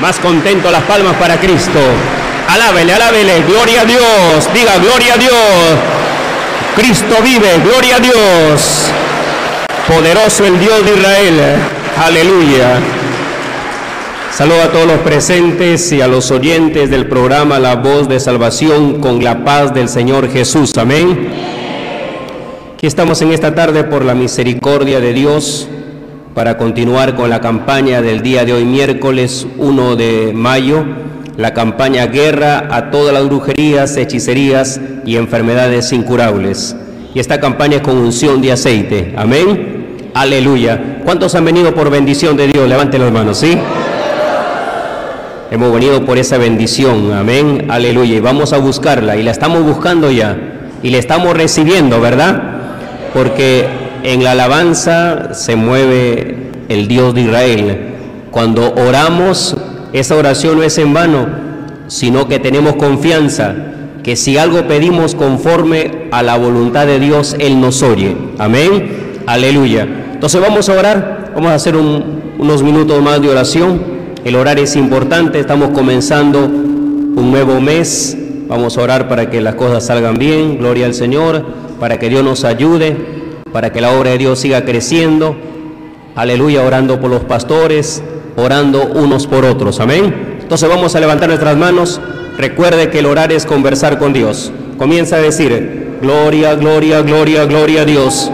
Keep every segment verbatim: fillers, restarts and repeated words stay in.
Más contento, las palmas para Cristo. Alábele, alábele, gloria a Dios, diga gloria a Dios. Cristo vive, gloria a Dios. Poderoso el Dios de Israel, aleluya. Saludo a todos los presentes y a los oyentes del programa La Voz de Salvación con la paz del Señor Jesús, amén. Aquí estamos en esta tarde por la misericordia de Dios para continuar con la campaña del día de hoy, miércoles uno de mayo, la campaña Guerra a Todas las Brujerías, Hechicerías y Enfermedades Incurables. Y esta campaña es con unción de aceite, amén, aleluya. ¿Cuántos han venido por bendición de Dios? Levanten las manos, ¿sí? Hemos venido por esa bendición, amén, aleluya, y vamos a buscarla, y la estamos buscando ya, y la estamos recibiendo, ¿verdad? Porque en la alabanza se mueve el Dios de Israel. Cuando oramos, esa oración no es en vano, sino que tenemos confianza, que si algo pedimos conforme a la voluntad de Dios, Él nos oye, amén, aleluya. Entonces vamos a orar, vamos a hacer un, unos minutos más de oración. El orar es importante, estamos comenzando un nuevo mes, vamos a orar para que las cosas salgan bien, gloria al Señor, para que Dios nos ayude, para que la obra de Dios siga creciendo, aleluya, orando por los pastores, orando unos por otros, amén. Entonces vamos a levantar nuestras manos, recuerde que el orar es conversar con Dios, comienza a decir, gloria, gloria, gloria, gloria a Dios,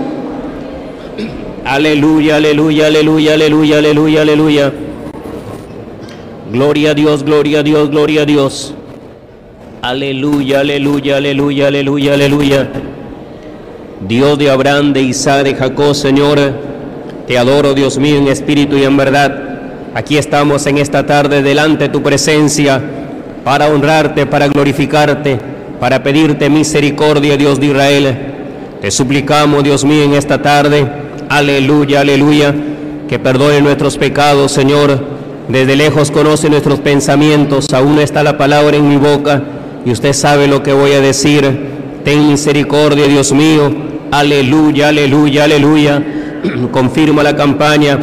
aleluya, aleluya, aleluya, aleluya, aleluya, aleluya. Gloria a Dios, gloria a Dios, gloria a Dios. Aleluya, aleluya, aleluya, aleluya, aleluya. Dios de Abraham, de Isaac, de Jacob, Señor, te adoro, Dios mío, en espíritu y en verdad. Aquí estamos en esta tarde delante de tu presencia para honrarte, para glorificarte, para pedirte misericordia, Dios de Israel. Te suplicamos, Dios mío, en esta tarde, aleluya, aleluya, que perdone nuestros pecados, Señor. Desde lejos conoce nuestros pensamientos, aún está la palabra en mi boca y usted sabe lo que voy a decir. Ten misericordia, Dios mío, aleluya, aleluya, aleluya. Confirma la campaña,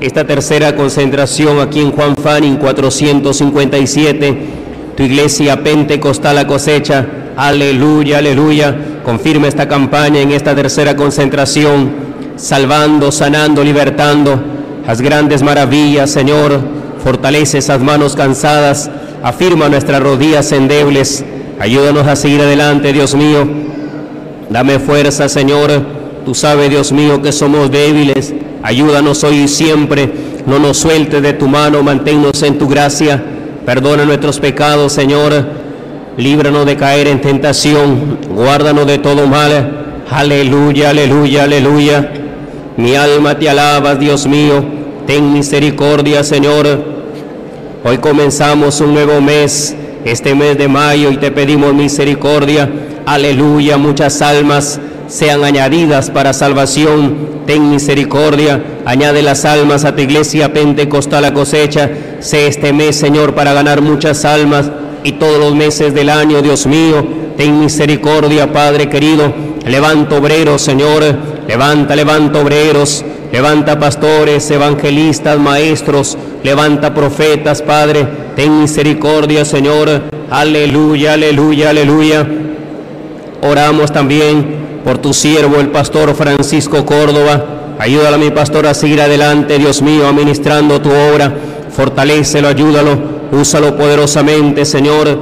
esta tercera concentración aquí en Juan Fanning cuatrocientos cincuenta y siete, tu iglesia Pentecostal La Cosecha, aleluya, aleluya. Confirma esta campaña en esta tercera concentración, salvando, sanando, libertando. Haz grandes maravillas, Señor, fortalece esas manos cansadas, afirma nuestras rodillas endebles, ayúdanos a seguir adelante, Dios mío, dame fuerza, Señor, tú sabes, Dios mío, que somos débiles, ayúdanos hoy y siempre, no nos sueltes de tu mano, manténnos en tu gracia, perdona nuestros pecados, Señor, líbranos de caer en tentación, guárdanos de todo mal, aleluya, aleluya, aleluya. Mi alma te alaba, Dios mío, ten misericordia, Señor. Hoy comenzamos un nuevo mes, este mes de mayo, y te pedimos misericordia. Aleluya, muchas almas sean añadidas para salvación. Ten misericordia, añade las almas a tu iglesia Pentecostal La Cosecha. Sé este mes, Señor, para ganar muchas almas y todos los meses del año, Dios mío. Ten misericordia, Padre querido. Levanta obreros, Señor. Levanta, levanta obreros, levanta pastores, evangelistas, maestros, levanta profetas, Padre. Ten misericordia, Señor. Aleluya, aleluya, aleluya. Oramos también por tu siervo, el pastor Francisco Córdova. Ayúdalo a mi pastor a seguir adelante, Dios mío, administrando tu obra. Fortalécelo, ayúdalo, úsalo poderosamente, Señor.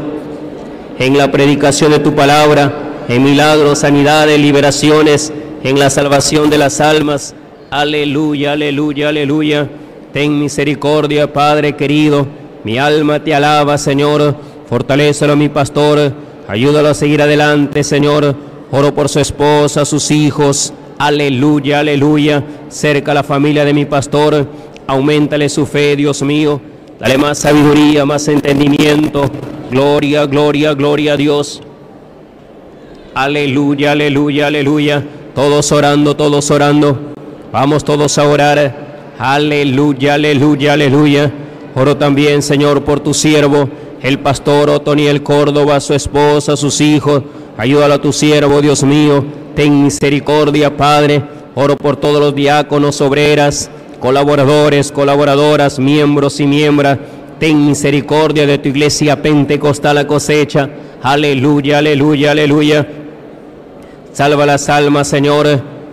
En la predicación de tu palabra, en milagros, sanidades, liberaciones, en la salvación de las almas, aleluya, aleluya, aleluya. Ten misericordia, Padre querido, mi alma te alaba, Señor, fortalécelo a mi pastor, ayúdalo a seguir adelante, Señor, oro por su esposa, sus hijos, aleluya, aleluya, cerca a la familia de mi pastor, auméntale su fe, Dios mío, dale más sabiduría, más entendimiento, gloria, gloria, gloria a Dios, aleluya, aleluya, aleluya. Todos orando, todos orando, vamos todos a orar, aleluya, aleluya, aleluya. Oro también, Señor, por tu siervo, el pastor Otoniel Córdova, su esposa, sus hijos, ayúdalo a tu siervo, Dios mío, ten misericordia, Padre. Oro por todos los diáconos, obreras, colaboradores, colaboradoras, miembros y miembros, ten misericordia de tu iglesia pentecostal la cosecha. Aleluya, aleluya, aleluya. Salva las almas, Señor.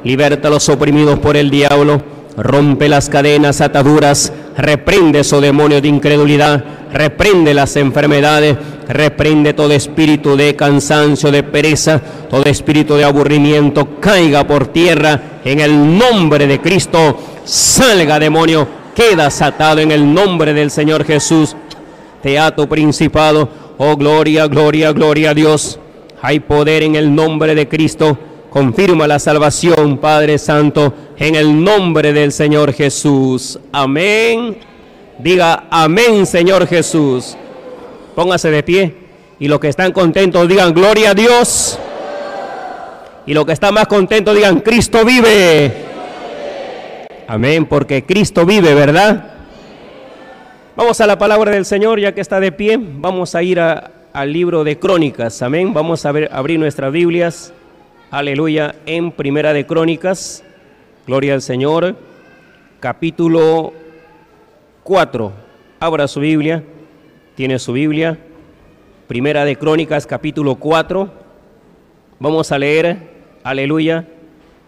Liberta a los oprimidos por el diablo. Rompe las cadenas, ataduras. Reprende esos demonios de incredulidad. Reprende las enfermedades. Reprende todo espíritu de cansancio, de pereza, todo espíritu de aburrimiento. Caiga por tierra en el nombre de Cristo. Salga, demonio. Quedas atado en el nombre del Señor Jesús. Te ato, principado. Oh, gloria, gloria, gloria a Dios. Hay poder en el nombre de Cristo. Confirma la salvación, Padre Santo, en el nombre del Señor Jesús. Amén. Diga amén, Señor Jesús. Póngase de pie. Y los que están contentos digan gloria a Dios. Y los que están más contentos digan Cristo vive. Amén, porque Cristo vive, ¿verdad? Vamos a la palabra del Señor, ya que está de pie. Vamos a ir a, al libro de Crónicas. Amén. Vamos a ver, abrir nuestras Biblias. Aleluya, en Primera de Crónicas, gloria al Señor, capítulo cuatro, abra su Biblia, tiene su Biblia, Primera de Crónicas, capítulo cuatro, vamos a leer, aleluya,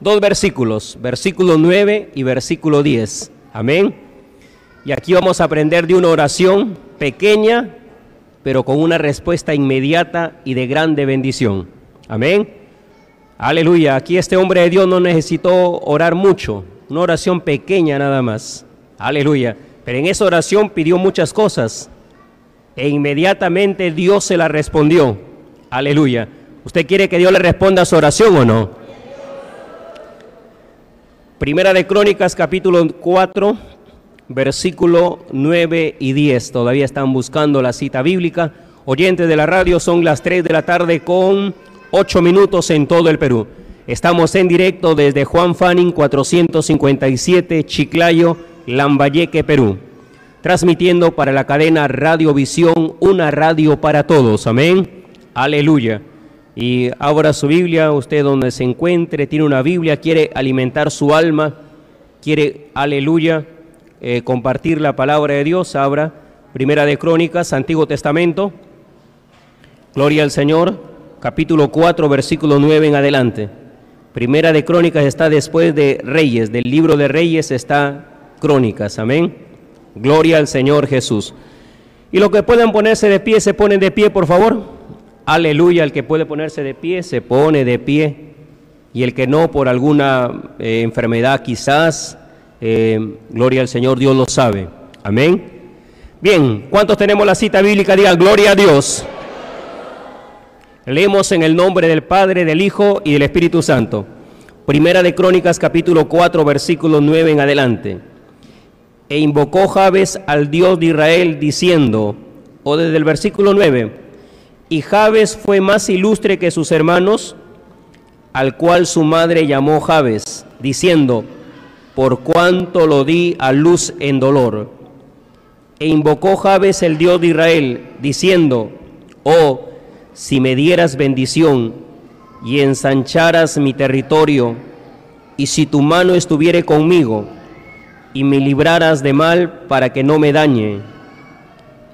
dos versículos, versículo nueve y versículo diez, amén, y aquí vamos a aprender de una oración pequeña, pero con una respuesta inmediata y de grande bendición, amén. Aleluya, aquí este hombre de Dios no necesitó orar mucho, una oración pequeña nada más. Aleluya, pero en esa oración pidió muchas cosas e inmediatamente Dios se la respondió. Aleluya, ¿usted quiere que Dios le responda a su oración o no? Primera de Crónicas, capítulo cuatro, versículo nueve y diez. Todavía están buscando la cita bíblica. Oyentes de la radio, son las tres de la tarde con ocho minutos en todo el Perú. Estamos en directo desde Juan Fanning cuatrocientos cincuenta y siete, Chiclayo, Lambayeque, Perú. Transmitiendo para la cadena Radiovisión, una radio para todos. Amén. Aleluya. Y abra su Biblia, usted donde se encuentre, tiene una Biblia, quiere alimentar su alma, quiere, aleluya, eh, compartir la palabra de Dios. Abra Primera de Crónicas, Antiguo Testamento. Gloria al Señor. Capítulo cuatro, versículo nueve en adelante. Primera de Crónicas está después de Reyes, del libro de Reyes está Crónicas, amén. Gloria al Señor Jesús. Y los que puedan ponerse de pie, se ponen de pie, por favor. Aleluya, el que puede ponerse de pie, se pone de pie. Y el que no, por alguna eh, enfermedad quizás, eh, gloria al Señor, Dios lo sabe. Amén. Bien, ¿cuántos tenemos la cita bíblica? Digan, gloria a Dios. Leemos en el nombre del Padre, del Hijo y del Espíritu Santo. Primera de Crónicas, capítulo cuatro, versículo nueve en adelante. E invocó Jabes al Dios de Israel, diciendo, o desde el versículo nueve, y Jabes fue más ilustre que sus hermanos, al cual su madre llamó Jabes, diciendo, por cuanto lo di a luz en dolor. E invocó Jabes el Dios de Israel, diciendo, oh, si me dieras bendición y ensancharas mi territorio, y si tu mano estuviere conmigo, y me libraras de mal para que no me dañe.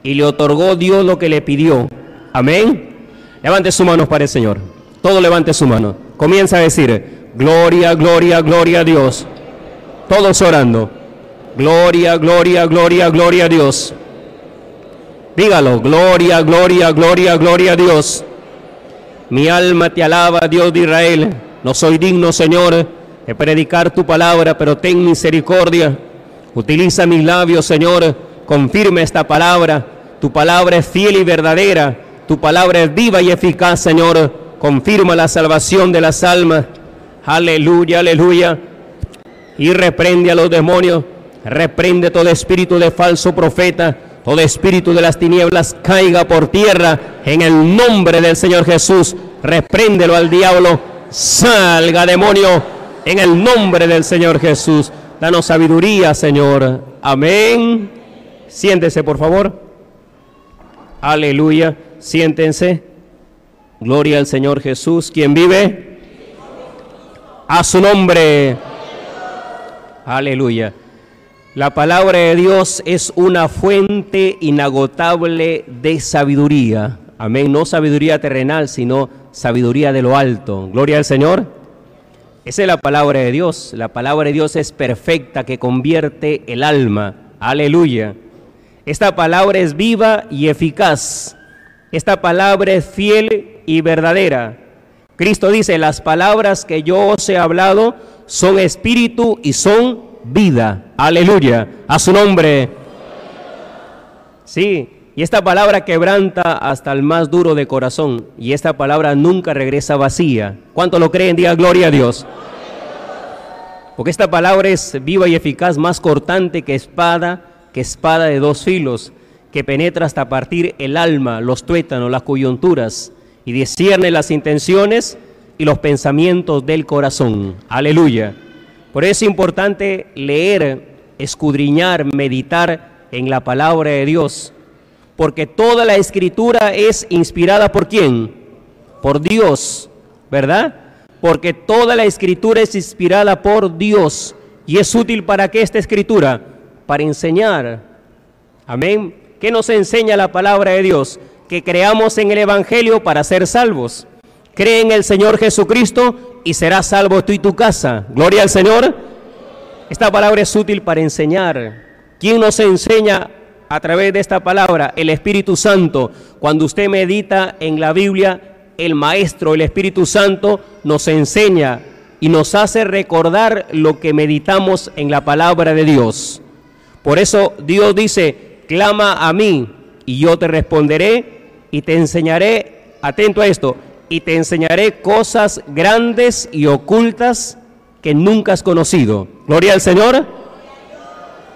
Y le otorgó Dios lo que le pidió. Amén. Levante sus manos para el Señor. Todo levante su mano. Comienza a decir, gloria, gloria, gloria a Dios. Todos orando. Gloria, gloria, gloria, gloria a Dios. Dígalo, gloria, gloria, gloria, gloria a Dios. Mi alma te alaba, Dios de Israel. No soy digno, Señor, de predicar tu palabra, pero ten misericordia. Utiliza mis labios, Señor. Confirma esta palabra. Tu palabra es fiel y verdadera. Tu palabra es viva y eficaz, Señor. Confirma la salvación de las almas. Aleluya, aleluya. Y reprende a los demonios. Reprende todo espíritu de falso profeta. Todo espíritu de las tinieblas caiga por tierra en el nombre del Señor Jesús. Repréndelo al diablo. Salga, demonio, en el nombre del Señor Jesús. Danos sabiduría, Señor. Amén. Siéntese, por favor. Aleluya. Siéntense. Gloria al Señor Jesús. ¿Quién vive? A su nombre. Aleluya. La palabra de Dios es una fuente inagotable de sabiduría. Amén. No sabiduría terrenal, sino sabiduría de lo alto. Gloria al Señor. Esa es la palabra de Dios. La palabra de Dios es perfecta, que convierte el alma. Aleluya. Esta palabra es viva y eficaz. Esta palabra es fiel y verdadera. Cristo dice, las palabras que yo os he hablado son espíritu y son vida. Aleluya. A su nombre. Sí. Y esta palabra quebranta hasta el más duro de corazón. Y esta palabra nunca regresa vacía. ¿Cuántos lo creen? Diga gloria a Dios. Porque esta palabra es viva y eficaz, más cortante que espada, que espada de dos filos, que penetra hasta partir el alma, los tuétanos, las coyunturas, y discierne las intenciones y los pensamientos del corazón. Aleluya. Por eso es importante leer, escudriñar, meditar en la palabra de Dios. Porque toda la Escritura es inspirada ¿por quién? Por Dios, ¿verdad? Porque toda la Escritura es inspirada por Dios. ¿Y es útil para qué esta Escritura? Para enseñar. Amén. ¿Qué nos enseña la palabra de Dios? Que creamos en el Evangelio para ser salvos. Cree en el Señor Jesucristo y serás salvo tú y tu casa. Gloria al Señor. Esta palabra es útil para enseñar. ¿Quién nos enseña a través de esta palabra? El Espíritu Santo. Cuando usted medita en la Biblia, el Maestro, el Espíritu Santo, nos enseña y nos hace recordar lo que meditamos en la palabra de Dios. Por eso Dios dice, clama a mí y yo te responderé y te enseñaré, atento a esto, y te enseñaré cosas grandes y ocultas que nunca has conocido. Gloria al Señor.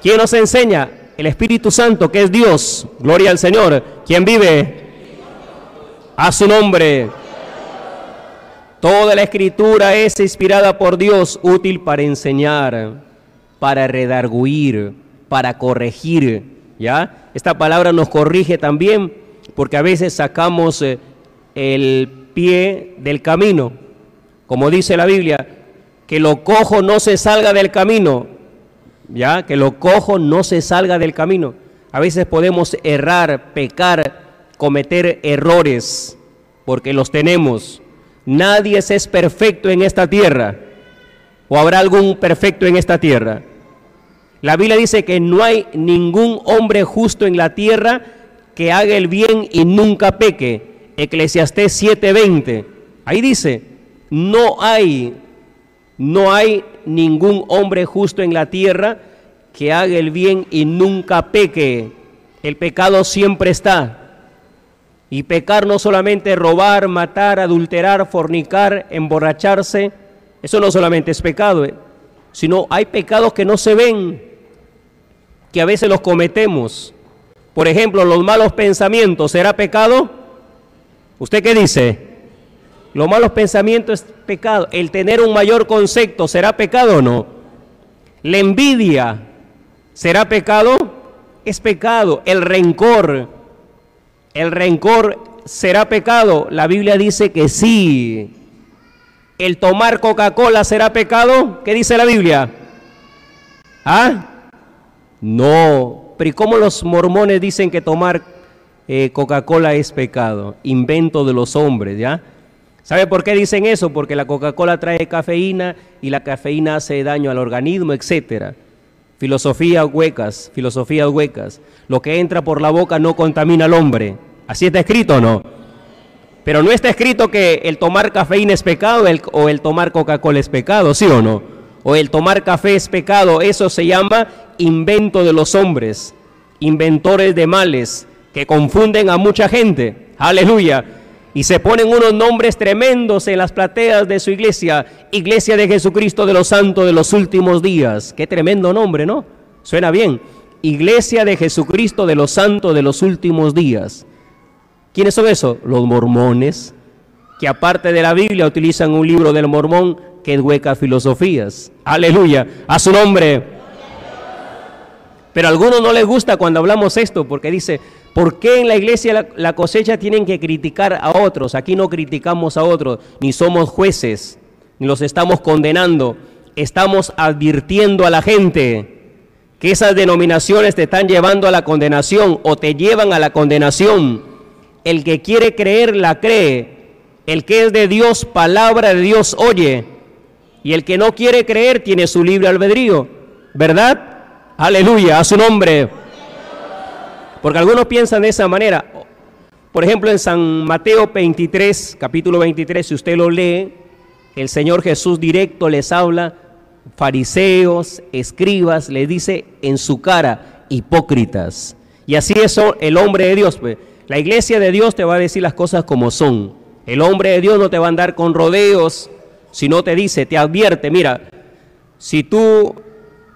¿Quién nos enseña? El Espíritu Santo, que es Dios. Gloria al Señor. ¿Quién vive? A su nombre. Toda la Escritura es inspirada por Dios, útil para enseñar, para redarguir, para corregir, ¿ya? Esta palabra nos corrige también, porque a veces sacamos eh, el pie del camino. Como dice la Biblia, que lo cojo no se salga del camino. Ya, que lo cojo no se salga del camino. A veces podemos errar, pecar, cometer errores, porque los tenemos. Nadie es perfecto en esta tierra, o habrá algún perfecto en esta tierra. La Biblia dice que no hay ningún hombre justo en la tierra que haga el bien y nunca peque. Eclesiastés siete veinte. Ahí dice, no hay, no hay ningún hombre justo en la tierra que haga el bien y nunca peque. El pecado siempre está. Y pecar no solamente robar, matar, adulterar, fornicar, emborracharse. Eso no solamente es pecado, eh, sino hay pecados que no se ven, que a veces los cometemos. Por ejemplo, los malos pensamientos, ¿será pecado? ¿Usted qué dice? Los malos pensamientos es pecado. El tener un mayor concepto, ¿será pecado o no? La envidia, ¿será pecado? Es pecado. El rencor, el rencor, ¿será pecado? La Biblia dice que sí. El tomar Coca-Cola, ¿será pecado? ¿Qué dice la Biblia? ¿Ah? No. Pero ¿y cómo los mormones dicen que tomar eh, Coca-Cola es pecado? Invento de los hombres, ¿ya? ¿Sabe por qué dicen eso? Porque la Coca-Cola trae cafeína y la cafeína hace daño al organismo, etcétera. Filosofías huecas, filosofías huecas. Lo que entra por la boca no contamina al hombre. ¿Así está escrito o no? Pero no está escrito que el tomar cafeína es pecado el, o el tomar Coca-Cola es pecado, ¿sí o no? O el tomar café es pecado. Eso se llama invento de los hombres, inventores de males que confunden a mucha gente. ¡Aleluya! Y se ponen unos nombres tremendos en las plateas de su iglesia. Iglesia de Jesucristo de los Santos de los Últimos Días. Qué tremendo nombre, ¿no? Suena bien. Iglesia de Jesucristo de los Santos de los Últimos Días. ¿Quiénes son esos? Los mormones, que aparte de la Biblia utilizan un libro del mormón que es hueca filosofías. ¡Aleluya! ¡A su nombre! Pero a algunos no les gusta cuando hablamos esto, porque dice, ¿por qué en la iglesia la, la cosecha tienen que criticar a otros? Aquí no criticamos a otros, ni somos jueces, ni los estamos condenando. Estamos advirtiendo a la gente. que esas denominaciones te están llevando a la condenación o te llevan a la condenación. El que quiere creer, la cree. El que es de Dios, palabra de Dios oye. Y el que no quiere creer, tiene su libre albedrío. ¿Verdad? Aleluya, a su nombre. Porque algunos piensan de esa manera. Por ejemplo, en San Mateo veintitrés, capítulo veintitrés, si usted lo lee, el Señor Jesús directo les habla, fariseos, escribas, les dice en su cara, hipócritas. Y así es el hombre de Dios. La iglesia de Dios te va a decir las cosas como son. El hombre de Dios no te va a andar con rodeos, sino te dice, te advierte, mira, si tú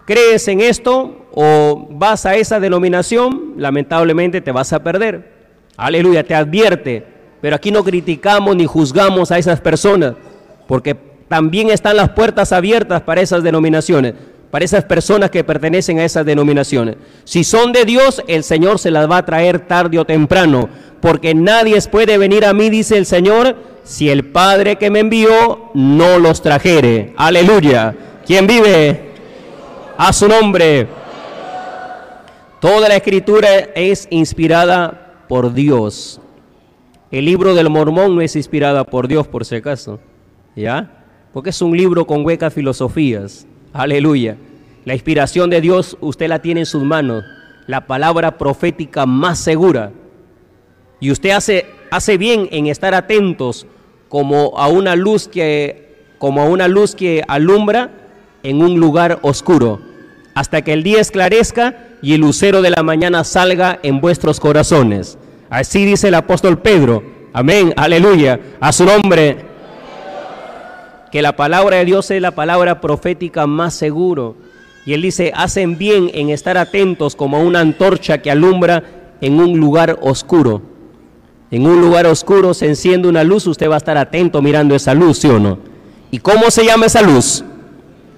crees en esto o vas a esa denominación, lamentablemente te vas a perder. Aleluya, te advierte, pero aquí no criticamos ni juzgamos a esas personas, porque también están las puertas abiertas para esas denominaciones, para esas personas que pertenecen a esas denominaciones. Si son de Dios, el Señor se las va a traer tarde o temprano, porque nadie puede venir a mí, dice el Señor, si el Padre que me envió no los trajere. Aleluya. ¿Quién vive? A su nombre. Toda la Escritura es inspirada por Dios. El libro del Mormón no es inspirada por Dios, por si acaso, ¿ya? Porque es un libro con huecas filosofías. Aleluya. La inspiración de Dios usted la tiene en sus manos, la palabra profética más segura. Y usted hace, hace bien en estar atentos como a una luz que, como a una luz que alumbra en un lugar oscuro, hasta que el día esclarezca y el lucero de la mañana salga en vuestros corazones. Así dice el apóstol Pedro. Amén. Aleluya. A su nombre. Que la palabra de Dios es la palabra profética más seguro. Y él dice, hacen bien en estar atentos como una antorcha que alumbra en un lugar oscuro. En un lugar oscuro se enciende una luz, usted va a estar atento mirando esa luz, ¿sí o no? ¿Y cómo se llama esa luz?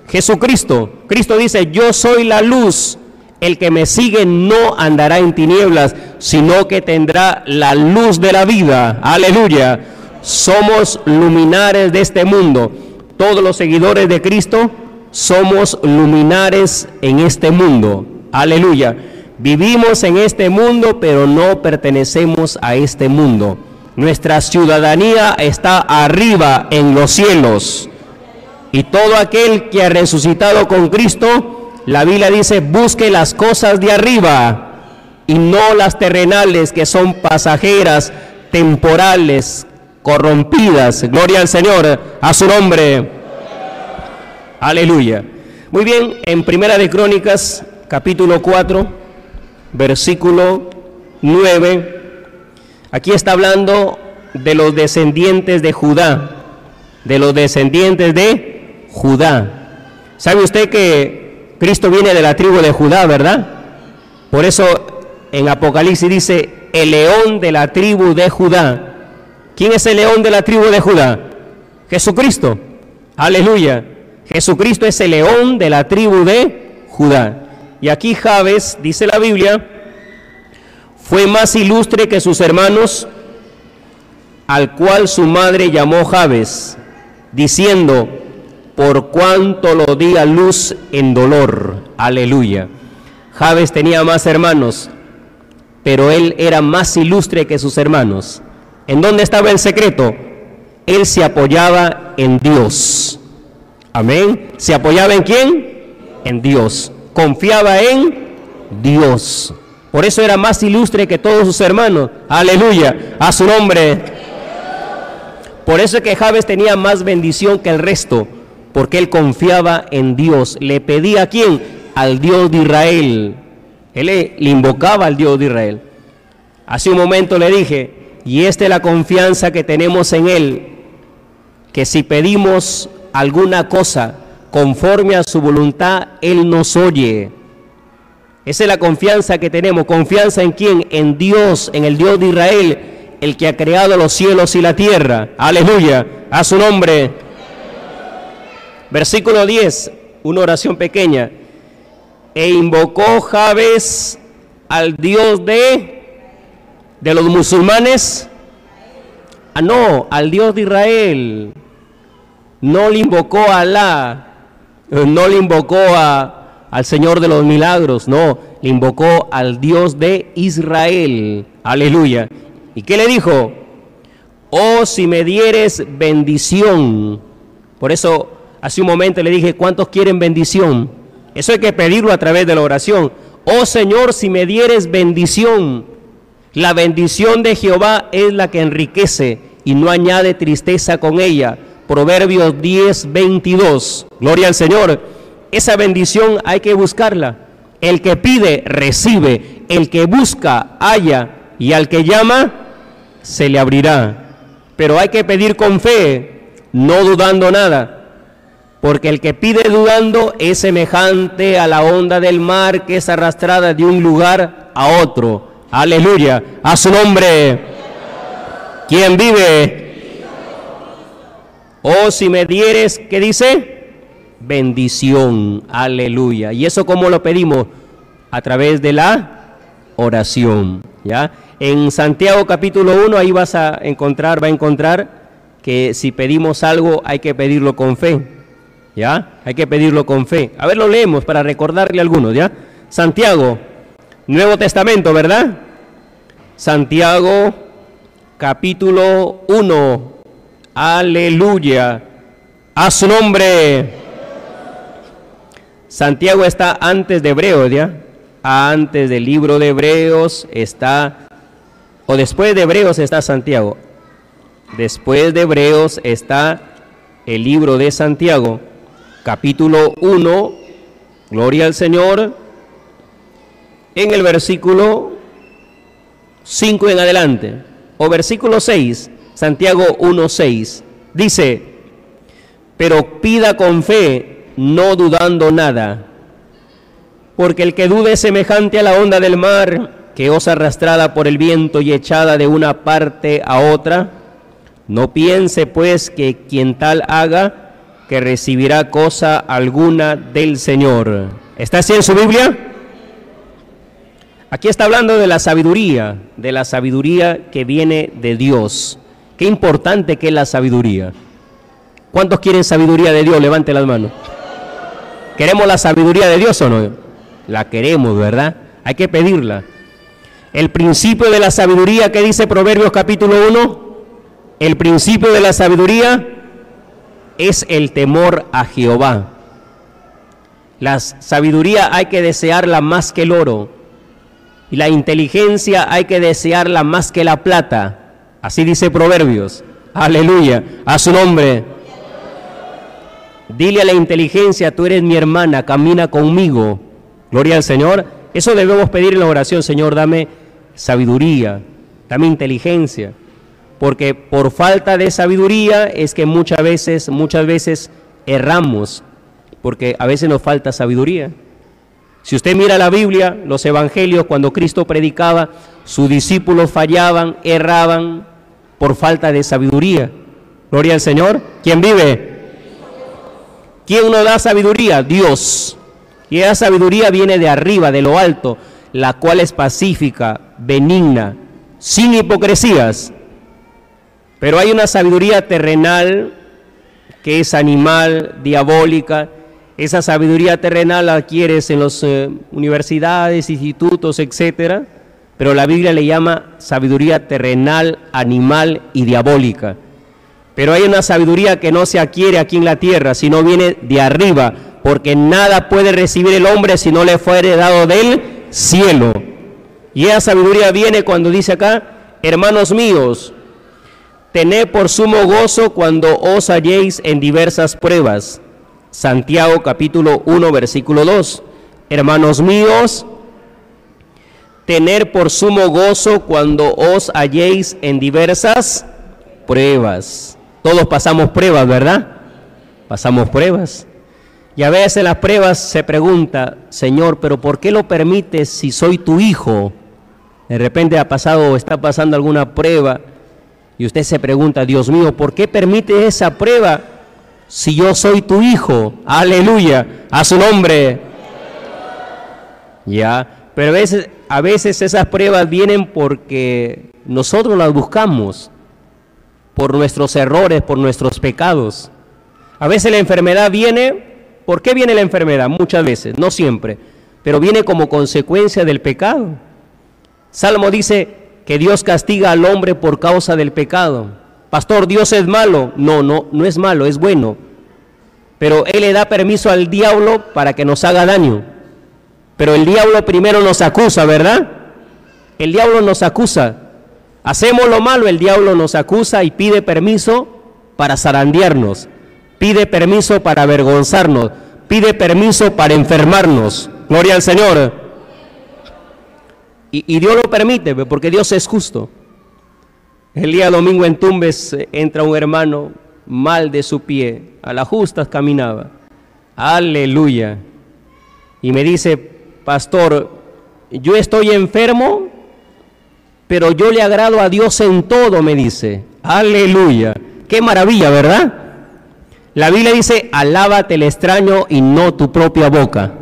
Jesucristo. Cristo dice, yo soy la luz. El que me sigue no andará en tinieblas, sino que tendrá la luz de la vida. Aleluya. Somos luminares de este mundo. Todos los seguidores de Cristo somos luminares en este mundo. Aleluya. Vivimos en este mundo, pero no pertenecemos a este mundo. Nuestra ciudadanía está arriba en los cielos. Y todo aquel que ha resucitado con Cristo, la Biblia dice, busque las cosas de arriba y no las terrenales, que son pasajeras, temporales, corrompidas. Gloria al Señor, a su nombre. Aleluya. Muy bien, en Primera de Crónicas, capítulo cuatro, versículo nueve. Aquí está hablando de los descendientes de Judá, de los descendientes de Judá. ¿Sabe usted que Cristo viene de la tribu de Judá, verdad? Por eso en Apocalipsis dice, el león de la tribu de Judá. ¿Quién es el león de la tribu de Judá? Jesucristo. Aleluya. Jesucristo es el león de la tribu de Judá. Y aquí Jabes, dice la Biblia, fue más ilustre que sus hermanos, al cual su madre llamó Jabes, diciendo, por cuanto lo di a luz en dolor. Aleluya. Jabes tenía más hermanos, pero él era más ilustre que sus hermanos. ¿En dónde estaba el secreto? Él se apoyaba en Dios. Amén. ¿Se apoyaba en quién? En Dios. Confiaba en Dios. Por eso era más ilustre que todos sus hermanos. Aleluya. A su nombre. Por eso es que Jabes tenía más bendición que el resto, porque él confiaba en Dios. ¿Le pedía a quién? Al Dios de Israel. Él le invocaba al Dios de Israel. Hace un momento le dije, y esta es la confianza que tenemos en Él, que si pedimos alguna cosa conforme a su voluntad, Él nos oye. Esa es la confianza que tenemos. ¿Confianza en quién? En Dios, en el Dios de Israel, el que ha creado los cielos y la tierra. Aleluya, a su nombre. Versículo diez, una oración pequeña. E invocó Jabes al Dios de... ¿De los musulmanes? Ah, no, al Dios de Israel. No le invocó a Alá, no le invocó a, al Señor de los milagros, no, le invocó al Dios de Israel. Aleluya. ¿Y qué le dijo? Oh, si me dieres bendición. Por eso hace un momento le dije, ¿cuántos quieren bendición? Eso hay que pedirlo a través de la oración. Oh Señor, si me dieres bendición. La bendición de Jehová es la que enriquece y no añade tristeza con ella. Proverbios diez, veintidós. Gloria al Señor. Esa bendición hay que buscarla. El que pide, recibe. El que busca, halla. Y al que llama, se le abrirá. Pero hay que pedir con fe, no dudando nada. Porque el que pide dudando es semejante a la onda del mar que es arrastrada de un lugar a otro. Aleluya. A su nombre. ¿Quién vive? Oh, si me dieres, ¿qué dice? Bendición. Aleluya. ¿Y eso cómo lo pedimos? A través de la oración. ¿Ya? En Santiago capítulo uno, ahí vas a encontrar, va a encontrar que si pedimos algo hay que pedirlo con fe. ¿Ya? Hay que pedirlo con fe. A ver, lo leemos para recordarle a algunos, ¿ya? Santiago, Nuevo Testamento, ¿verdad? Santiago, capítulo uno. Aleluya. A su nombre. Santiago está antes de Hebreos, ¿ya? Antes del libro de Hebreos está, o después de Hebreos está Santiago. Después de Hebreos está el libro de Santiago. Capítulo uno, gloria al Señor, en el versículo cinco en adelante, o versículo seis, Santiago uno, seis, dice, pero pida con fe, no dudando nada, porque el que dude es semejante a la onda del mar, que os arrastrada por el viento y echada de una parte a otra. No piense pues que quien tal haga, que recibirá cosa alguna del Señor. ¿Está así en su Biblia? Aquí está hablando de la sabiduría, de la sabiduría que viene de Dios. Qué importante que es la sabiduría. ¿Cuántos quieren sabiduría de Dios? Levante las manos. ¿Queremos la sabiduría de Dios o no? La queremos, ¿verdad? Hay que pedirla. El principio de la sabiduría, ¿qué dice Proverbios capítulo uno? El principio de la sabiduría es el temor a Jehová. La sabiduría hay que desearla más que el oro, y la inteligencia hay que desearla más que la plata. Así dice Proverbios. Aleluya. A su nombre. Dile a la inteligencia, tú eres mi hermana, camina conmigo. Gloria al Señor. Eso debemos pedir en la oración. Señor, dame sabiduría, dame inteligencia. Porque por falta de sabiduría es que muchas veces, muchas veces erramos, porque a veces nos falta sabiduría. Si usted mira la Biblia, los evangelios, cuando Cristo predicaba, sus discípulos fallaban, erraban por falta de sabiduría. Gloria al Señor. ¿Quién vive? ¿Quién nos da sabiduría? Dios. Y esa sabiduría viene de arriba, de lo alto, la cual es pacífica, benigna, sin hipocresías. Pero hay una sabiduría terrenal que es animal, diabólica. Esa sabiduría terrenal la adquieres en las eh, universidades, institutos, etcétera. Pero la Biblia le llama sabiduría terrenal, animal y diabólica. Pero hay una sabiduría que no se adquiere aquí en la tierra, sino viene de arriba. Porque nada puede recibir el hombre si no le fuere dado del cielo. Y esa sabiduría viene cuando dice acá, hermanos míos, tened por sumo gozo cuando os halléis en diversas pruebas. Santiago capítulo uno, versículo dos. Hermanos míos, tened por sumo gozo cuando os halléis en diversas pruebas. Todos pasamos pruebas, ¿verdad? Pasamos pruebas. Y a veces las pruebas se pregunta, Señor, ¿pero por qué lo permites si soy tu hijo? De repente ha pasado o está pasando alguna prueba. Y usted se pregunta, Dios mío, ¿por qué permite esa prueba si yo soy tu hijo? Aleluya, a su nombre. Ya, pero a veces, a veces esas pruebas vienen porque nosotros las buscamos, por nuestros errores, por nuestros pecados. A veces la enfermedad viene ¿Por qué viene la enfermedad? Muchas veces, no siempre, pero viene como consecuencia del pecado. Salmo dice que Dios castiga al hombre por causa del pecado. Pastor, ¿Dios es malo? No, no, no es malo, es bueno. Pero Él le da permiso al diablo para que nos haga daño. Pero el diablo primero nos acusa, ¿verdad? El diablo nos acusa. Hacemos lo malo, el diablo nos acusa y pide permiso para zarandearnos, pide permiso para avergonzarnos, pide permiso para enfermarnos. Gloria al Señor. Y, y Dios lo permite, porque Dios es justo. El día domingo en Tumbes entra un hermano mal de su pie, a las justas caminaba. Aleluya. Y me dice, pastor, yo estoy enfermo, pero yo le agrado a Dios en todo, me dice. Aleluya. Qué maravilla, ¿verdad? La Biblia dice, alábate el extraño y no tu propia boca.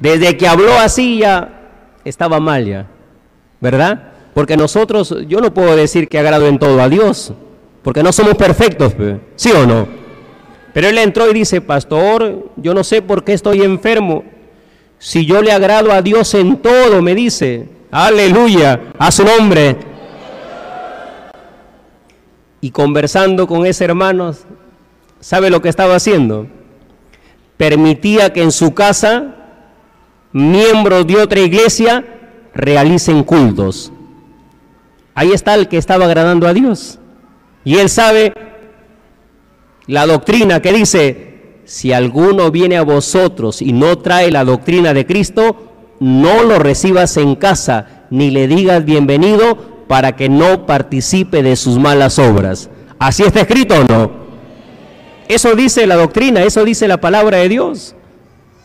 Desde que habló así ya estaba mal ya, ¿verdad? Porque nosotros, yo no puedo decir que agrado en todo a Dios, porque no somos perfectos, ¿sí o no? Pero él entró y dice, pastor, yo no sé por qué estoy enfermo. Si yo le agrado a Dios en todo, me dice, aleluya, a su nombre. Y conversando con ese hermano, ¿sabe lo que estaba haciendo? Permitía que en su casa, miembros de otra iglesia realicen cultos. Ahí está el que estaba agradando a Dios. Y él sabe la doctrina que dice, si alguno viene a vosotros y no trae la doctrina de Cristo, no lo recibas en casa, ni le digas bienvenido, para que no participe de sus malas obras. ¿Así está escrito o no? Eso dice la doctrina, eso dice la palabra de Dios.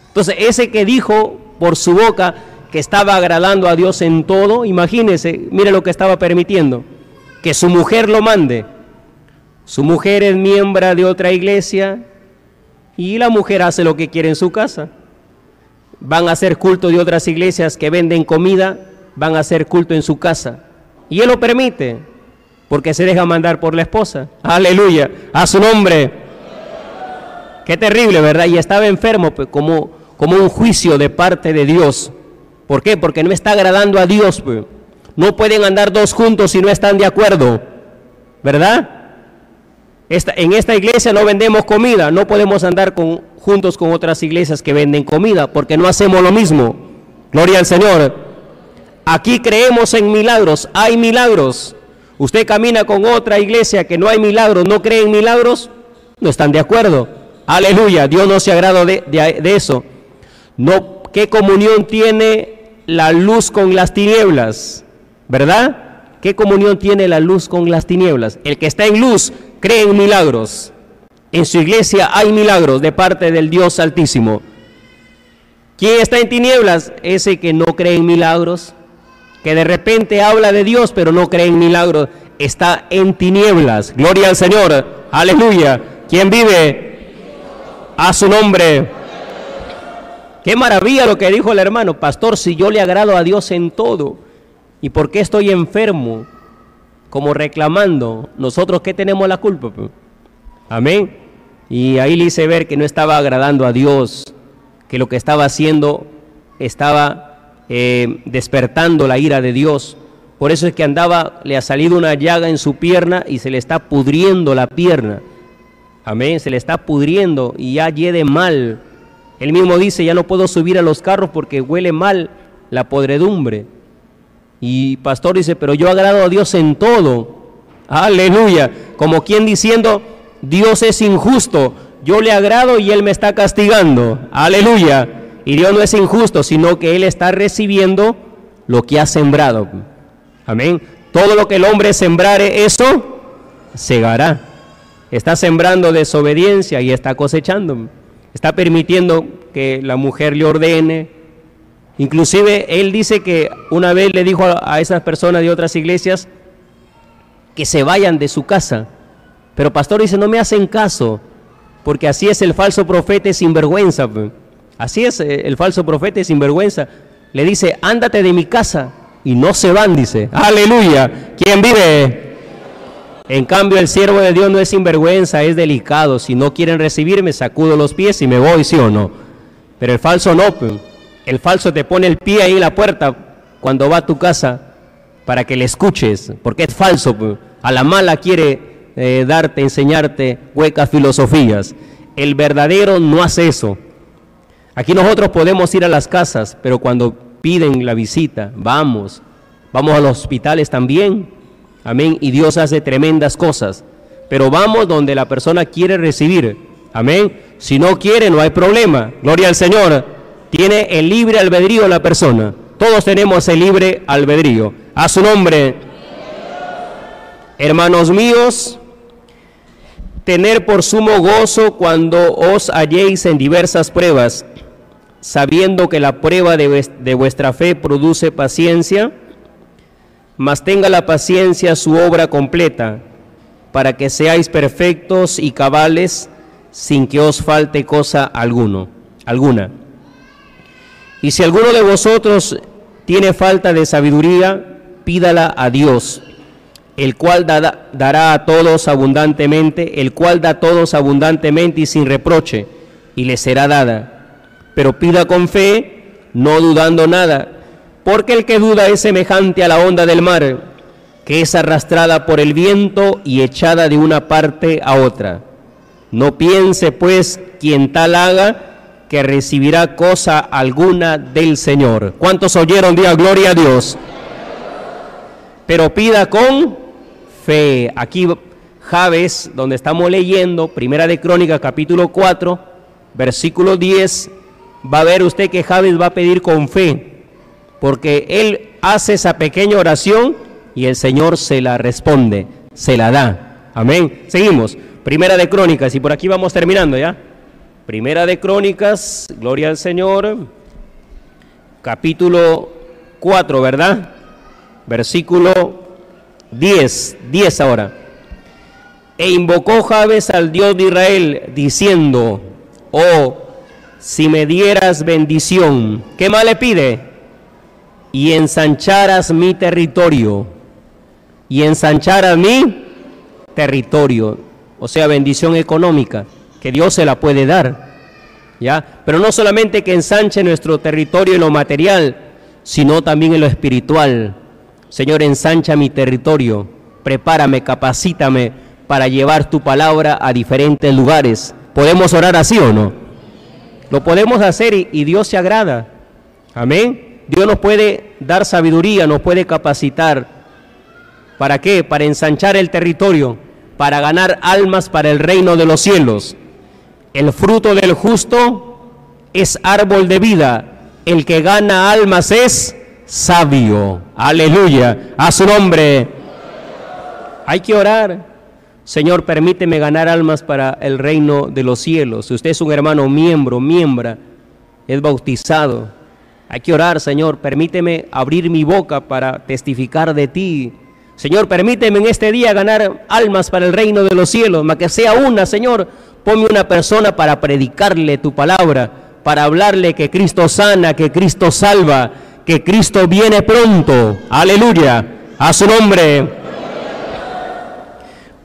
Entonces, ese que dijo por su boca que estaba agradando a Dios en todo, imagínense, mire lo que estaba permitiendo, que su mujer lo mande. Su mujer es miembro de otra iglesia, y la mujer hace lo que quiere en su casa. Van a hacer culto de otras iglesias que venden comida, van a hacer culto en su casa. Y él lo permite, porque se deja mandar por la esposa. Aleluya, a su nombre. Qué terrible, ¿verdad? Y estaba enfermo, pues, como, como un juicio de parte de Dios. ¿Por qué? Porque no está agradando a Dios, pues. No pueden andar dos juntos si no están de acuerdo, ¿verdad? Esta, en esta iglesia no vendemos comida, no podemos andar con, juntos con otras iglesias que venden comida, porque no hacemos lo mismo. Gloria al Señor. Aquí creemos en milagros, hay milagros. Usted camina con otra iglesia que no hay milagros, no cree en milagros, no están de acuerdo. Aleluya, Dios no se agrada de, de, de eso. No, ¿qué comunión tiene la luz con las tinieblas? ¿Verdad? ¿Qué comunión tiene la luz con las tinieblas? El que está en luz cree en milagros. En su iglesia hay milagros de parte del Dios Altísimo. ¿Quién está en tinieblas? Ese que no cree en milagros, que de repente habla de Dios pero no cree en milagros, está en tinieblas. Gloria al Señor. Aleluya. ¿Quién vive? A su nombre. Qué maravilla lo que dijo el hermano. Pastor, si yo le agrado a Dios en todo, ¿y por qué estoy enfermo? Como reclamando. ¿Nosotros qué tenemos la culpa? Amén. Y ahí le hice ver que no estaba agradando a Dios, que lo que estaba haciendo estaba eh, despertando la ira de Dios. Por eso es que andaba, le ha salido una llaga en su pierna y se le está pudriendo la pierna. Amén, se le está pudriendo y ya lleve mal. Él mismo dice, ya no puedo subir a los carros porque huele mal la podredumbre. Y pastor dice, pero yo agrado a Dios en todo. Aleluya. Como quien diciendo, Dios es injusto, yo le agrado y Él me está castigando. Aleluya. Y Dios no es injusto, sino que Él está recibiendo lo que ha sembrado. Amén. Todo lo que el hombre sembrare, eso segará. Está sembrando desobediencia y está cosechando. Está permitiendo que la mujer le ordene. Inclusive, él dice que una vez le dijo a esas personas de otras iglesias que se vayan de su casa. Pero pastor dice, no me hacen caso, porque así es el falso profeta, es sinvergüenza. Así es el falso profeta, es sinvergüenza. Le dice, ándate de mi casa, y no se van, dice. Aleluya, ¿quién vive? En cambio, el siervo de Dios no es sinvergüenza, es delicado. Si no quieren recibirme, sacudo los pies y me voy, ¿sí o no? Pero el falso no. El falso te pone el pie ahí en la puerta cuando va a tu casa para que le escuches, porque es falso. A la mala quiere eh, darte, enseñarte huecas filosofías. El verdadero no hace eso. Aquí nosotros podemos ir a las casas, pero cuando piden la visita, vamos. Vamos a los hospitales también. Amén. Y Dios hace tremendas cosas. Pero vamos donde la persona quiere recibir. Amén. Si no quiere, no hay problema. Gloria al Señor. Tiene el libre albedrío la persona. Todos tenemos el libre albedrío. A su nombre. Hermanos míos, tener por sumo gozo cuando os halléis en diversas pruebas, sabiendo que la prueba de vuestra fe produce paciencia, mas tenga la paciencia su obra completa, para que seáis perfectos y cabales, sin que os falte cosa alguno, alguna. Y si alguno de vosotros tiene falta de sabiduría, pídala a Dios, el cual da, dará a todos abundantemente, el cual da a todos abundantemente y sin reproche, y le será dada. Pero pida con fe, no dudando nada, porque el que duda es semejante a la onda del mar, que es arrastrada por el viento y echada de una parte a otra. No piense, pues, quien tal haga, que recibirá cosa alguna del Señor. ¿Cuántos oyeron? Diga gloria a Dios. Pero pida con fe. Aquí Jabes, donde estamos leyendo, Primera de Crónicas, capítulo cuatro, versículo diez, va a ver usted que Jabes va a pedir con fe, porque él hace esa pequeña oración y el Señor se la responde, se la da. Amén. Seguimos. Primera de Crónicas, y por aquí vamos terminando ya. Primera de Crónicas, gloria al Señor, capítulo cuatro, ¿verdad? Versículo diez, diez ahora. E invocó Jabes al Dios de Israel, diciendo: oh, si me dieras bendición. ¿Qué más le pide? Y ensancharas mi territorio, y ensancharas mi territorio, o sea, bendición económica, que Dios se la puede dar, ¿ya? Pero no solamente que ensanche nuestro territorio en lo material, sino también en lo espiritual. Señor, ensancha mi territorio, prepárame, capacítame para llevar tu palabra a diferentes lugares. ¿Podemos orar así o no? Lo podemos hacer y, y Dios se agrada, amén. Dios nos puede dar sabiduría, nos puede capacitar. ¿Para qué? Para ensanchar el territorio, para ganar almas para el reino de los cielos. El fruto del justo es árbol de vida. El que gana almas es sabio. Aleluya. A su nombre. Hay que orar. Señor, permíteme ganar almas para el reino de los cielos. Si usted es un hermano miembro, miembra, es bautizado, hay que orar. Señor, permíteme abrir mi boca para testificar de ti. Señor, permíteme en este día ganar almas para el reino de los cielos, más que sea una, Señor. Ponme una persona para predicarle tu palabra, para hablarle que Cristo sana, que Cristo salva, que Cristo viene pronto. Aleluya, a su nombre.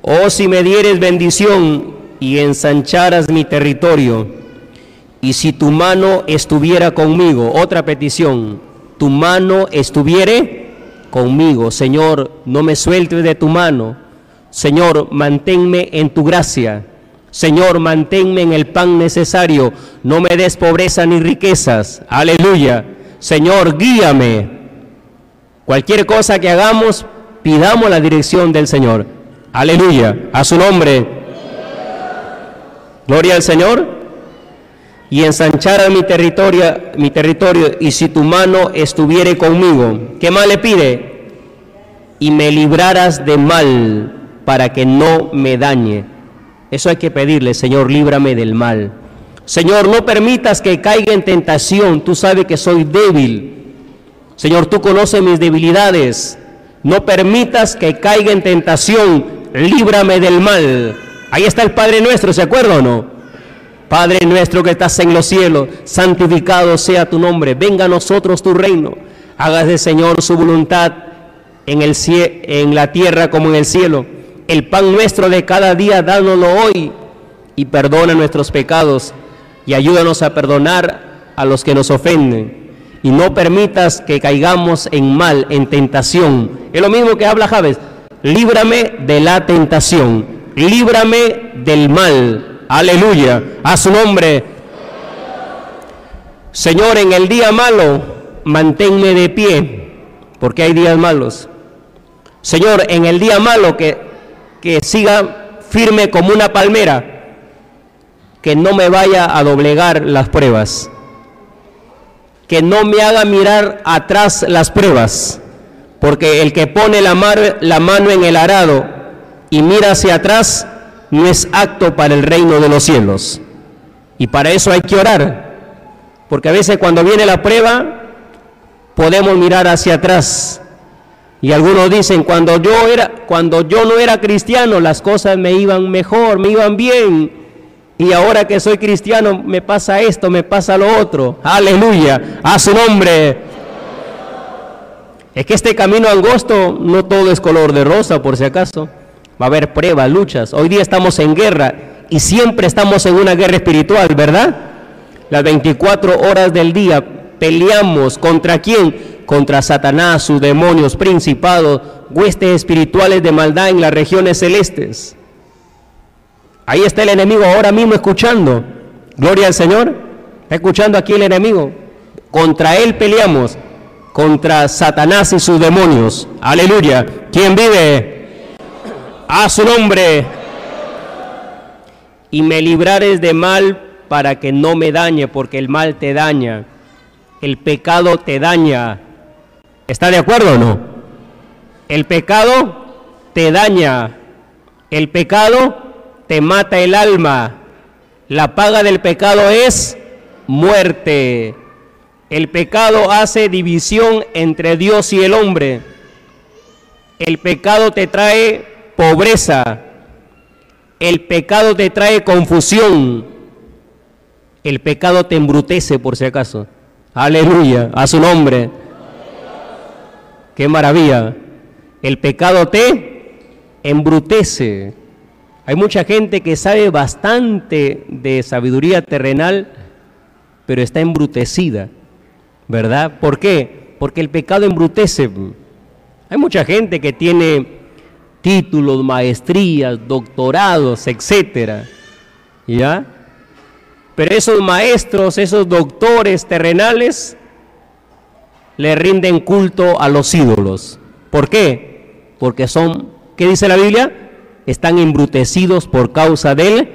Oh, si me dieres bendición y ensancharas mi territorio. Y si tu mano estuviera conmigo, otra petición, tu mano estuviere conmigo. Señor, no me sueltes de tu mano. Señor, manténme en tu gracia. Señor, manténme en el pan necesario. No me des pobreza ni riquezas. Aleluya. Señor, guíame. Cualquier cosa que hagamos, pidamos la dirección del Señor. Aleluya. A su nombre. Gloria al Señor. Y ensanchara mi territorio, mi territorio, y si tu mano estuviere conmigo. ¿Qué más le pide? Y me libraras de mal, para que no me dañe. Eso hay que pedirle, Señor, líbrame del mal. Señor, no permitas que caiga en tentación, tú sabes que soy débil. Señor, tú conoces mis debilidades. No permitas que caiga en tentación, líbrame del mal. Ahí está el Padre Nuestro, ¿se acuerda o no? Padre nuestro que estás en los cielos, santificado sea tu nombre. Venga a nosotros tu reino. Hágase, Señor, su voluntad en, el, en la tierra como en el cielo. el pan nuestro de cada día, dánoslo hoy, y perdona nuestros pecados, y ayúdanos a perdonar a los que nos ofenden, y no permitas que caigamos en mal, en tentación. Es lo mismo que habla Jabes: líbrame de la tentación, líbrame del mal. Aleluya, a su nombre. Señor, en el día malo, manténme de pie, porque hay días malos. Señor, en el día malo, que, que siga firme como una palmera, que no me vaya a doblegar las pruebas, que no me haga mirar atrás las pruebas, porque el que pone la, mar, la mano en el arado y mira hacia atrás, no es apto para el reino de los cielos. Y para eso hay que orar, porque a veces cuando viene la prueba, podemos mirar hacia atrás. Y algunos dicen, cuando yo, era, cuando yo no era cristiano, las cosas me iban mejor, me iban bien. Y ahora que soy cristiano, me pasa esto, me pasa lo otro. Aleluya, a su nombre. Es que este camino angosto, no todo es color de rosa, por si acaso. Va a haber pruebas, luchas. Hoy día estamos en guerra, y siempre estamos en una guerra espiritual, ¿verdad? Las veinticuatro horas del día peleamos. ¿Contra quién? Contra Satanás, sus demonios, principados, huestes espirituales de maldad en las regiones celestes. Ahí está el enemigo ahora mismo escuchando. Gloria al Señor. Está escuchando aquí el enemigo. Contra él peleamos. Contra Satanás y sus demonios. Aleluya. ¿Quién vive? A su nombre. Y me librares de mal, para que no me dañe, porque el mal te daña. El pecado te daña. ¿Está de acuerdo o no? El pecado te daña. El pecado te mata el alma. La paga del pecado es muerte. El pecado hace división entre Dios y el hombre. El pecado te trae pobreza. El pecado te trae confusión. El pecado te embrutece, por si acaso. Aleluya, a su nombre. Qué maravilla. El pecado te embrutece. Hay mucha gente que sabe bastante de sabiduría terrenal, pero está embrutecida, ¿verdad? ¿Por qué? Porque el pecado embrutece. Hay mucha gente que tiene títulos, maestrías, doctorados, etcétera, ¿ya? Pero esos maestros, esos doctores terrenales, le rinden culto a los ídolos. ¿Por qué? Porque son, ¿qué dice la Biblia? Están embrutecidos por causa del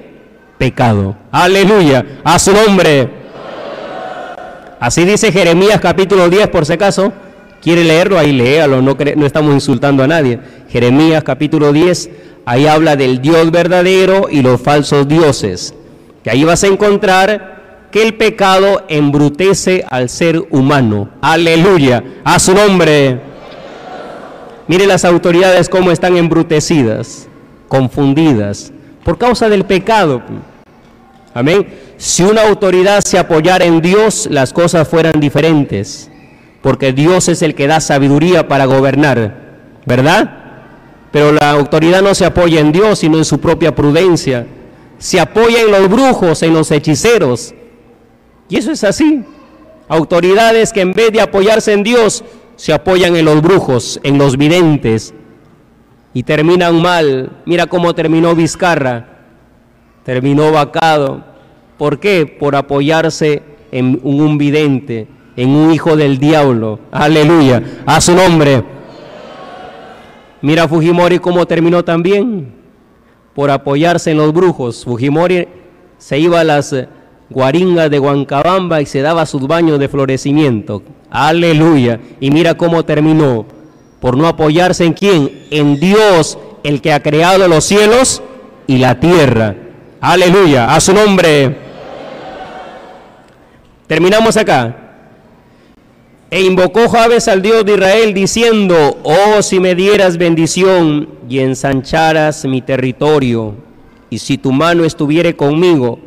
pecado. Aleluya, a su nombre. Así dice Jeremías capítulo diez, por si acaso. ¿Quiere leerlo? Ahí léalo, no, no estamos insultando a nadie. Jeremías capítulo diez, ahí habla del Dios verdadero y los falsos dioses. Que ahí vas a encontrar que el pecado embrutece al ser humano. Aleluya, a su nombre. Mire las autoridades cómo están embrutecidas, confundidas, por causa del pecado. Amén. Si una autoridad se apoyara en Dios, las cosas fueran diferentes, porque Dios es el que da sabiduría para gobernar, ¿verdad? Pero la autoridad no se apoya en Dios, sino en su propia prudencia. Se apoya en los brujos, en los hechiceros. Y eso es así. Autoridades que en vez de apoyarse en Dios, se apoyan en los brujos, en los videntes, y terminan mal. Mira cómo terminó Vizcarra, terminó vacado. ¿Por qué? Por apoyarse en un vidente, en un hijo del diablo. Aleluya, a su nombre. Mira Fujimori cómo terminó también, por apoyarse en los brujos. Fujimori se iba a las guaringas de Huancabamba y se daba sus baños de florecimiento. Aleluya, y mira cómo terminó. Por no apoyarse en quién, en Dios, el que ha creado los cielos y la tierra. Aleluya, a su nombre. Terminamos acá. E invocó Jabes al Dios de Israel diciendo: oh, si me dieras bendición y ensancharas mi territorio, y si tu mano estuviere conmigo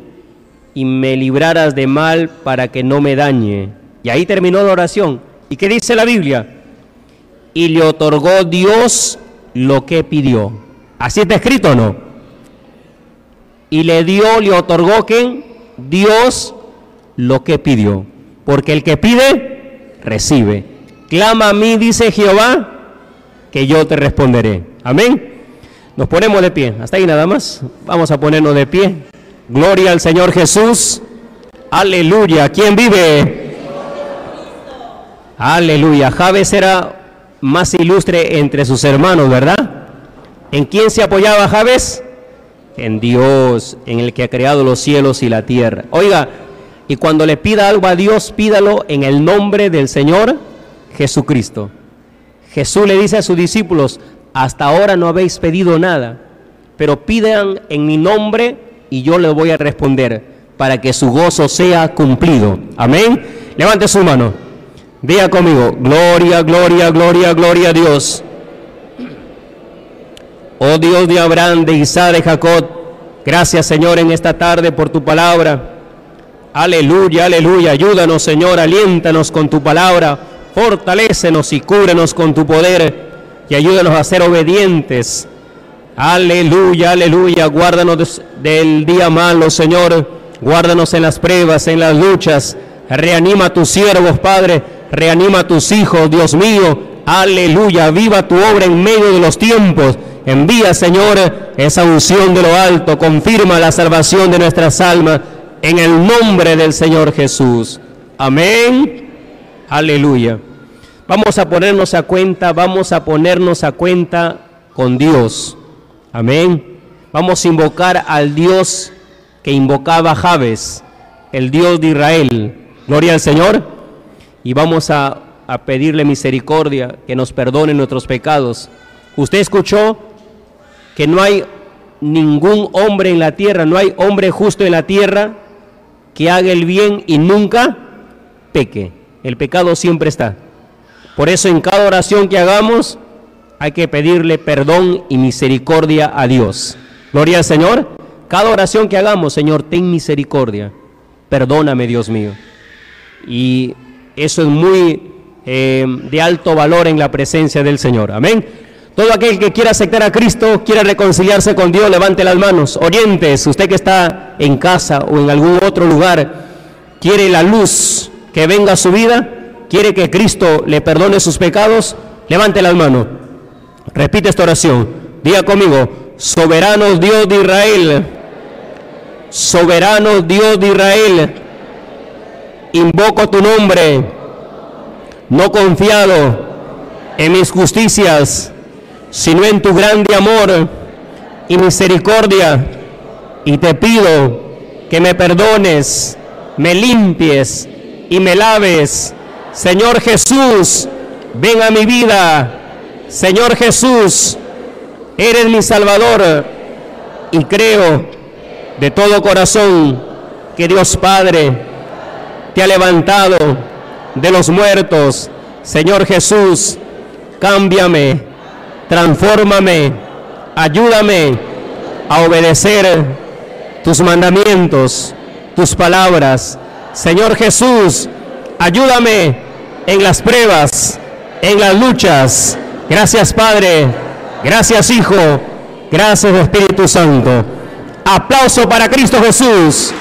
y me libraras de mal para que no me dañe. Y ahí terminó la oración. ¿Y qué dice la Biblia? Y le otorgó Dios lo que pidió. ¿Así está escrito o no? Y le dio, le otorgó ¿quién? Dios lo que pidió. Porque el que pide, recibe. Clama a mí, dice Jehová, que yo te responderé. Amén. Nos ponemos de pie. Hasta ahí nada más. Vamos a ponernos de pie. Gloria al Señor Jesús. Aleluya. ¿Quién vive? Aleluya. Jabes era más ilustre entre sus hermanos, ¿verdad? ¿En quién se apoyaba Jabes? En Dios, en el que ha creado los cielos y la tierra. Oiga, y cuando le pida algo a Dios, pídalo en el nombre del Señor Jesucristo. Jesús le dice a sus discípulos, hasta ahora no habéis pedido nada, pero pidan en mi nombre y yo les voy a responder, para que su gozo sea cumplido. Amén. Levante su mano. Diga conmigo, gloria, gloria, gloria, gloria a Dios. Oh Dios de Abraham, de Isaac, de Jacob, gracias Señor en esta tarde por tu palabra. Aleluya, aleluya, ayúdanos Señor, aliéntanos con tu palabra, fortalécenos y cúbranos con tu poder y ayúdanos a ser obedientes. Aleluya, aleluya, guárdanos del día malo Señor, guárdanos en las pruebas, en las luchas, reanima a tus siervos Padre, reanima a tus hijos Dios mío, aleluya, viva tu obra en medio de los tiempos. Envía, Señor, esa unción de lo alto, confirma la salvación de nuestras almas, en el nombre del Señor Jesús. Amén. Aleluya. Vamos a ponernos a cuenta, vamos a ponernos a cuenta con Dios. Amén. Vamos a invocar al Dios que invocaba Jabes, el Dios de Israel. Gloria al Señor. Y vamos a, a pedirle misericordia, que nos perdone nuestros pecados. Usted escuchó que no hay ningún hombre en la tierra, no hay hombre justo en la tierra que haga el bien y nunca peque. El pecado siempre está. Por eso en cada oración que hagamos hay que pedirle perdón y misericordia a Dios. Gloria al Señor. Cada oración que hagamos, Señor, ten misericordia. Perdóname, Dios mío. Y eso es muy eh, de alto valor en la presencia del Señor. Amén. Todo aquel que quiera aceptar a Cristo, quiera reconciliarse con Dios, levante las manos. Orientes, usted que está en casa o en algún otro lugar, quiere la luz que venga a su vida, quiere que Cristo le perdone sus pecados, levante las manos. Repite esta oración. Diga conmigo, soberano Dios de Israel, soberano Dios de Israel, invoco tu nombre, no confiado en mis justicias, sino en tu grande amor y misericordia, y te pido que me perdones, me limpies y me laves. Señor Jesús, ven a mi vida. Señor Jesús, eres mi Salvador, y creo de todo corazón que Dios Padre te ha levantado de los muertos. Señor Jesús, cámbiame, transfórmame, ayúdame a obedecer tus mandamientos, tus palabras. Señor Jesús, ayúdame en las pruebas, en las luchas. Gracias Padre, gracias Hijo, gracias Espíritu Santo. Aplauso para Cristo Jesús.